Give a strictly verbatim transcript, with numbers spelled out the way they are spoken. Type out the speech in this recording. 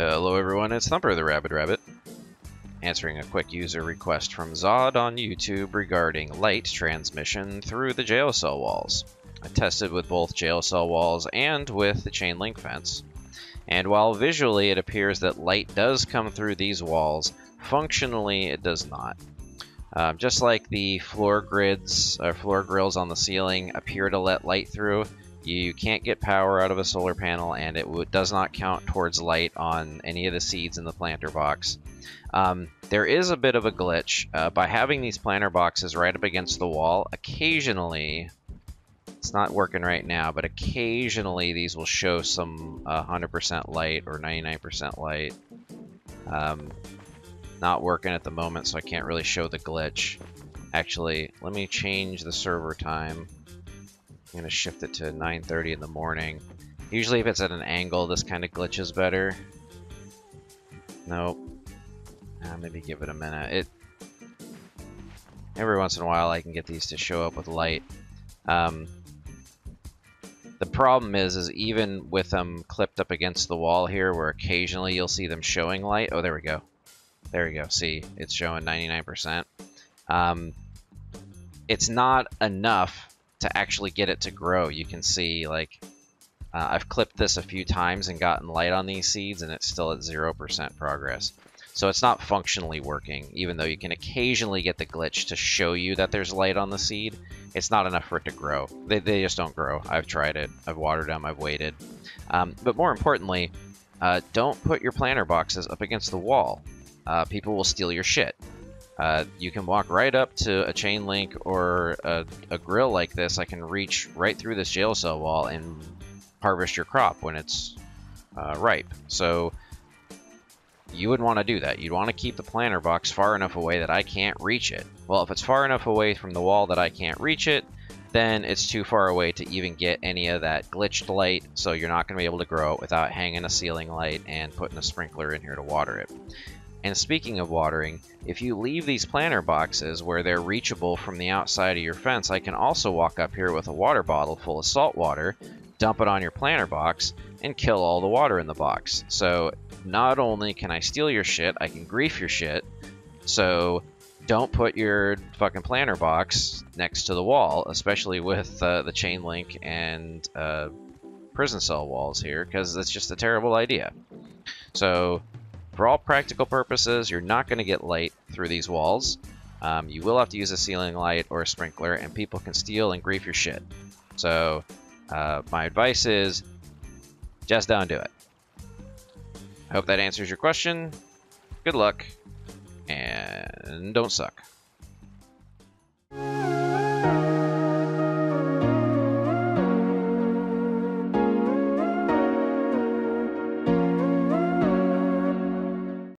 Hello everyone, it's Thumper the Rabbit Rabbit, answering a quick user request from Zod on YouTube regarding light transmission through the jail cell walls. I tested with both jail cell walls and with the chain link fence, and while visually it appears that light does come through these walls, functionally it does not. Um, just like the floor grids or floor grills on the ceiling appear to let light through, you can't get power out of a solar panel, and it w does not count towards light on any of the seeds in the planter box. Um, there is a bit of a glitch. Uh, by having these planter boxes right up against the wall, occasionally, it's not working right now, but occasionally these will show some uh, one hundred percent light or ninety-nine percent light. Um, not working at the moment, so I can't really show the glitch. Actually, let me change the server time. I'm going to shift it to nine thirty in the morning. Usually if it's at an angle, this kind of glitches better. Nope. Uh, maybe give it a minute. It Every once in a while I can get these to show up with light. Um, the problem is, is even with them clipped up against the wall here, where occasionally you'll see them showing light. Oh, there we go. There we go. See, it's showing ninety-nine percent. Um, it's not enough to actually get it to grow. You can see, like, uh, I've clipped this a few times and gotten light on these seeds, and it's still at zero percent progress. So it's not functionally working, even though you can occasionally get the glitch to show you that there's light on the seed. It's not enough for it to grow. They, they just don't grow. I've tried it. I've watered them. I've waited. Um, but more importantly, uh, don't put your planter boxes up against the wall. Uh, people will steal your shit. Uh, you can walk right up to a chain link or a, a grill like this. I can reach right through this jail cell wall and harvest your crop when it's uh, ripe. So you would want to do that. You'd want to keep the planter box far enough away that I can't reach it. Well, if it's far enough away from the wall that I can't reach it, then it's too far away to even get any of that glitched light, so you're not going to be able to grow it without hanging a ceiling light and putting a sprinkler in here to water it. And speaking of watering, if you leave these planter boxes where they're reachable from the outside of your fence, I can also walk up here with a water bottle full of salt water, dump it on your planter box, and kill all the water in the box. So not only can I steal your shit, I can grief your shit. So don't put your fucking planter box next to the wall, especially with uh, the chain link and uh, prison cell walls here, because that's just a terrible idea. So for all practical purposes, you're not going to get light through these walls. Um, you will have to use a ceiling light or a sprinkler, and people can steal and grief your shit. So uh, my advice is just don't do it. I hope that answers your question. Good luck, and don't suck.